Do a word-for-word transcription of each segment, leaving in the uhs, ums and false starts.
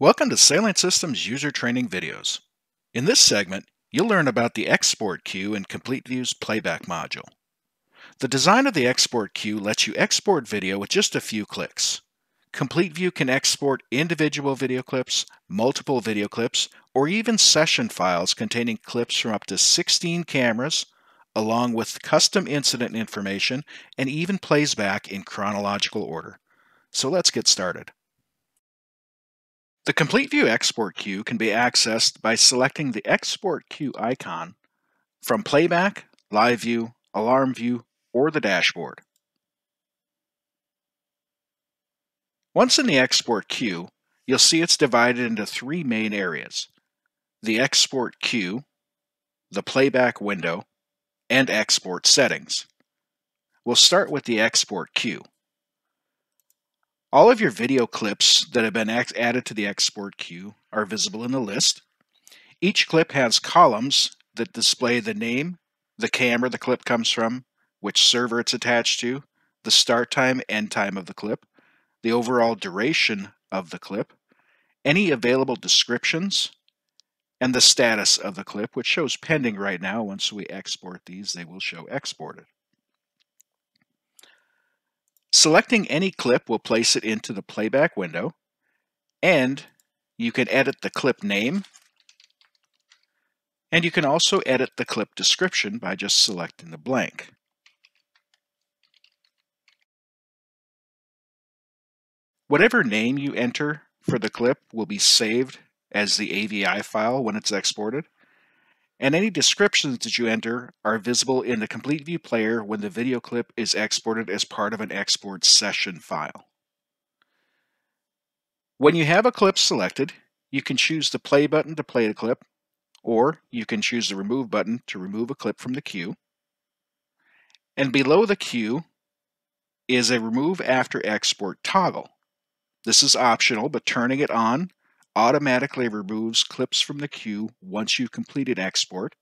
Welcome to Salient Systems User Training Videos. In this segment, you'll learn about the Export Queue in CompleteView's Playback module. The design of the Export Queue lets you export video with just a few clicks. CompleteView can export individual video clips, multiple video clips, or even session files containing clips from up to sixteen cameras, along with custom incident information, and even plays back in chronological order. So let's get started. The CompleteView Export Queue can be accessed by selecting the Export Queue icon from Playback, Live View, Alarm View, or the Dashboard. Once in the Export Queue, you'll see it's divided into three main areas: the Export Queue, the Playback window, and Export Settings. We'll start with the Export Queue. All of your video clips that have been added to the Export Queue are visible in the list. Each clip has columns that display the name, the camera the clip comes from, which server it's attached to, the start time, end time of the clip, the overall duration of the clip, any available descriptions, and the status of the clip, which shows pending right now. Once we export these, they will show exported. Selecting any clip will place it into the Playback window, and you can edit the clip name, and you can also edit the clip description by just selecting the blank. Whatever name you enter for the clip will be saved as the A V I file when it's exported, and any descriptions that you enter are visible in the CompleteView player when the video clip is exported as part of an export session file. When you have a clip selected, you can choose the play button to play the clip, or you can choose the remove button to remove a clip from the queue. And below the queue is a remove after export toggle. This is optional, but turning it on automatically removes clips from the queue once you complete an export.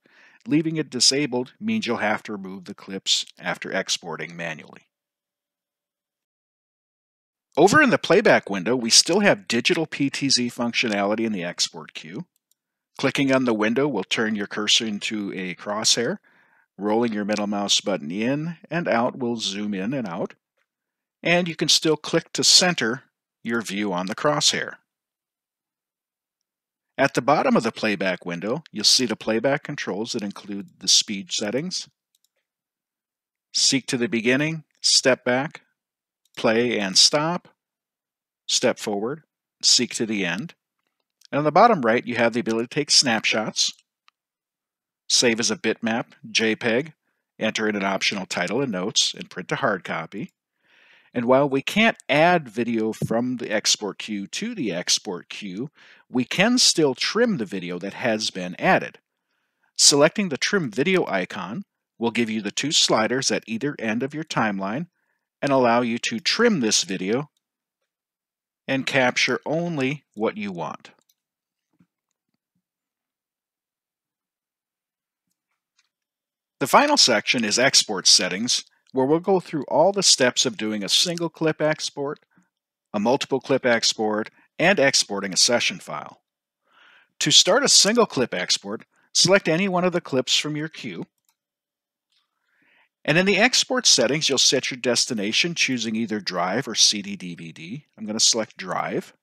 Leaving it disabled means you'll have to remove the clips after exporting manually. Over in the Playback window, we still have digital P T Z functionality in the Export Queue. Clicking on the window will turn your cursor into a crosshair. Rolling your middle mouse button in and out will zoom in and out. And you can still click to center your view on the crosshair. At the bottom of the Playback window, you'll see the playback controls that include the speed settings, seek to the beginning, step back, play and stop, step forward, seek to the end. And on the bottom right, you have the ability to take snapshots, save as a bitmap, JPEG, enter in an optional title and notes, and print a hard copy. And while we can't add video from the Export Queue to the Export Queue, we can still trim the video that has been added. Selecting the Trim Video icon will give you the two sliders at either end of your timeline and allow you to trim this video and capture only what you want. The final section is Export Settings, where we'll go through all the steps of doing a single clip export, a multiple clip export, and exporting a session file. To start a single clip export, select any one of the clips from your queue. And in the export settings, you'll set your destination, choosing either drive or C D D V D. I'm going to select drive.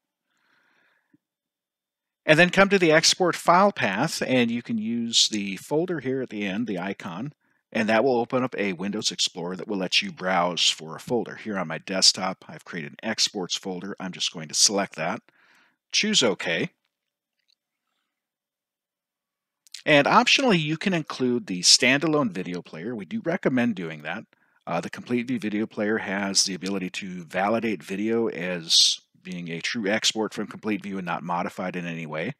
And then come to the export file path, and you can use the folder here at the end, the icon, and that will open up a Windows Explorer that will let you browse for a folder. Here on my desktop, I've created an exports folder. I'm just going to select that, choose OK. And optionally, you can include the standalone video player. We do recommend doing that. Uh, the CompleteView video player has the ability to validate video as being a true export from CompleteView and not modified in any way.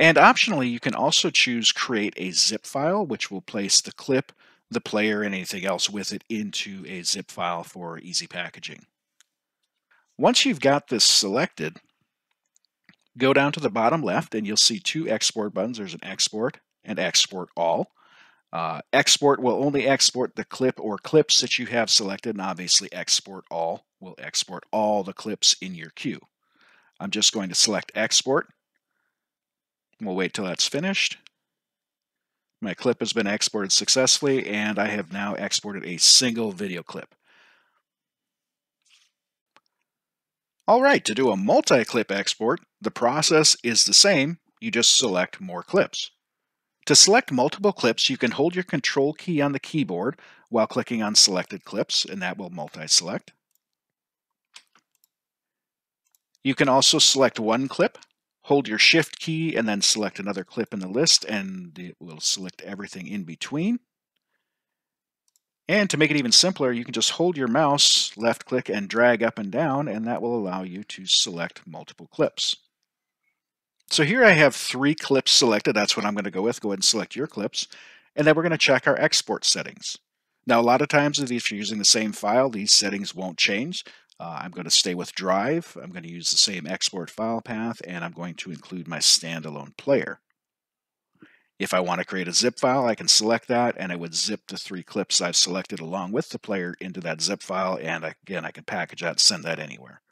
And optionally, you can also choose Create a Zip File, which will place the clip, the player, and anything else with it into a zip file for easy packaging. Once you've got this selected, go down to the bottom left and you'll see two export buttons. There's an Export and Export All. Uh, export will only export the clip or clips that you have selected, and obviously Export All will export all the clips in your queue. I'm just going to select export. We'll wait till that's finished. My clip has been exported successfully, and I have now exported a single video clip. All right, to do a multi-clip export, the process is the same. You just select more clips. To select multiple clips, you can hold your control key on the keyboard while clicking on selected clips, and that will multi-select. You can also select one clip, hold your shift key, and then select another clip in the list, and it will select everything in between. And to make it even simpler, you can just hold your mouse, left click, and drag up and down, and that will allow you to select multiple clips. So here I have three clips selected. That's what I'm going to go with. Go ahead and select your clips. And then we're going to check our export settings. Now, a lot of times if you're using the same file, these settings won't change. Uh, I'm going to stay with Drive. I'm going to use the same export file path, and I'm going to include my standalone player. If I want to create a zip file, I can select that, and it would zip the three clips I've selected along with the player into that zip file. And again, I can package that and send that anywhere.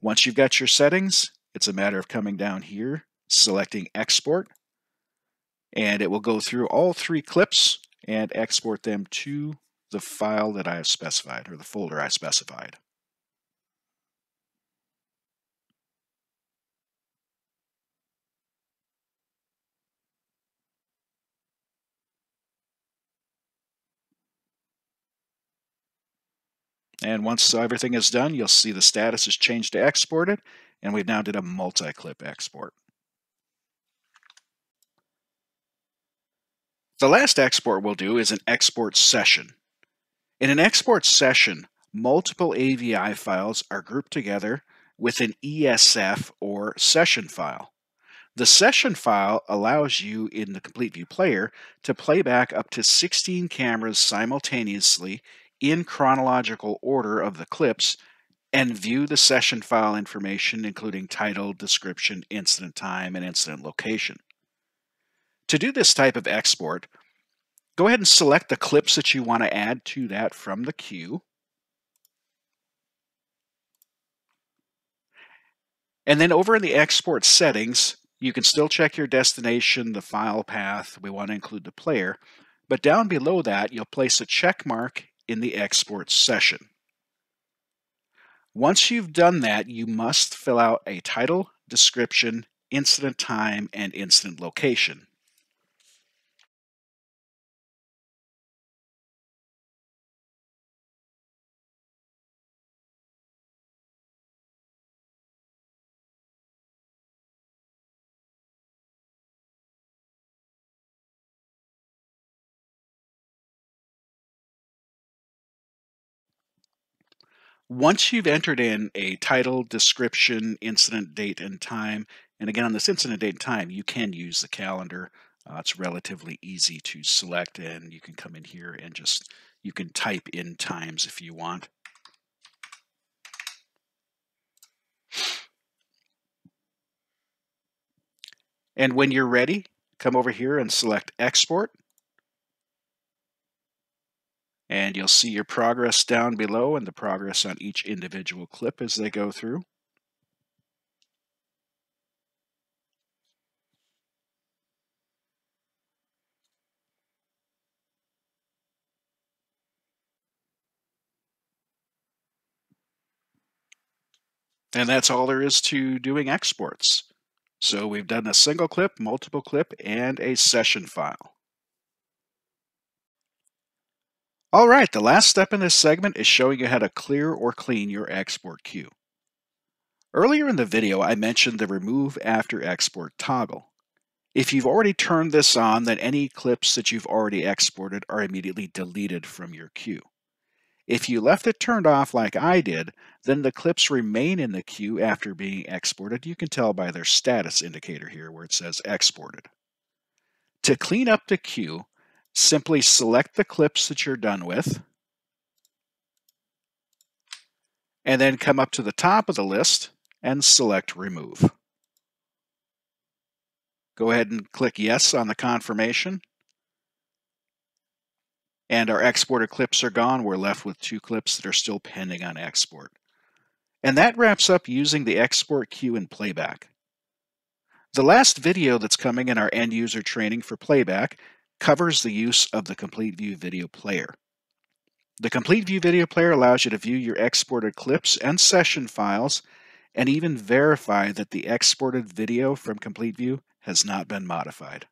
Once you've got your settings, it's a matter of coming down here, selecting export, and it will go through all three clips and export them to the file that I have specified, or the folder I specified. And once everything is done, you'll see the status is changed to exported, and we've now did a multi-clip export. The last export we'll do is an export session. In an export session, multiple A V I files are grouped together with an E S F or session file. The session file allows you in the CompleteView player to play back up to sixteen cameras simultaneously in chronological order of the clips, and view the session file information, including title, description, incident time, and incident location. To do this type of export, go ahead and select the clips that you want to add to that from the queue. And then over in the export settings, you can still check your destination, the file path, we want to include the player, but down below that, you'll place a check mark in the export session. Once you've done that, you must fill out a title, description, incident time, and incident location. Once you've entered in a title, description, incident date and time, and again on this incident date and time, you can use the calendar. Uh, it's relatively easy to select, and you can come in here and just, you can type in times if you want. And when you're ready, come over here and select export. And you'll see your progress down below and the progress on each individual clip as they go through. And that's all there is to doing exports. So we've done a single clip, multiple clip, and a session file. All right, the last step in this segment is showing you how to clear or clean your export queue. Earlier in the video, I mentioned the remove after export toggle. If you've already turned this on, then any clips that you've already exported are immediately deleted from your queue. If you left it turned off like I did, then the clips remain in the queue after being exported. You can tell by their status indicator here where it says exported. To clean up the queue, simply select the clips that you're done with, and then come up to the top of the list and select remove. Go ahead and click yes on the confirmation. And our exported clips are gone. We're left with two clips that are still pending on export. And that wraps up using the Export Queue and Playback. The last video that's coming in our end user training for Playback covers the use of the CompleteView video player. The CompleteView video player allows you to view your exported clips and session files and even verify that the exported video from CompleteView has not been modified.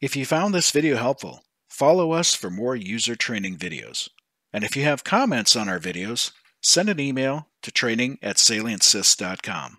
If you found this video helpful, follow us for more user training videos. And if you have comments on our videos, send an email to training at salient sys dot com.